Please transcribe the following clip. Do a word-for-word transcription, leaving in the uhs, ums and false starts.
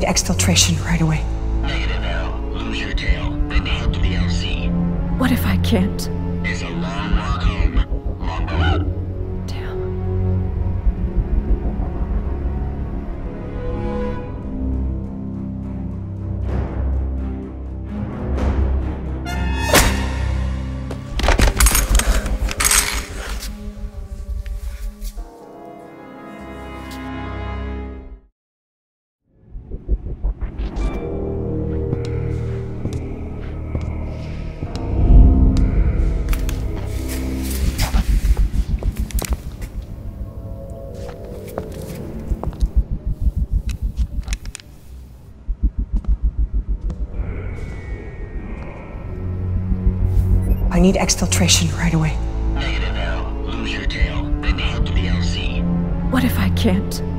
need exfiltration right away. Negative, L. Lose your tail. Bend out to the L Z. What if I can't? It's a long walk home. Long road. Damn. I need exfiltration right away. Negative, L. Lose your tail. Bend out to the L Z. What if I can't?